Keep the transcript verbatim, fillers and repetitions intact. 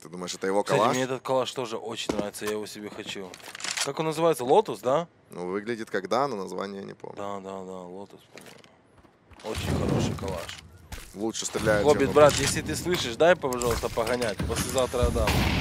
Ты думаешь, это его калаш? Кстати, мне этот калаш тоже очень нравится, я его себе хочу. Как он называется? Лотус, да? Ну, выглядит как да, но название я не помню. Да, да, да, Лотус, помню. Очень хороший калаш. Лучше стреляет. Хоббит, брат, если ты слышишь, дай, пожалуйста, погонять. Послезавтра отдам.